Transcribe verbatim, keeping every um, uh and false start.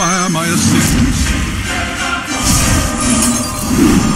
require my assistance.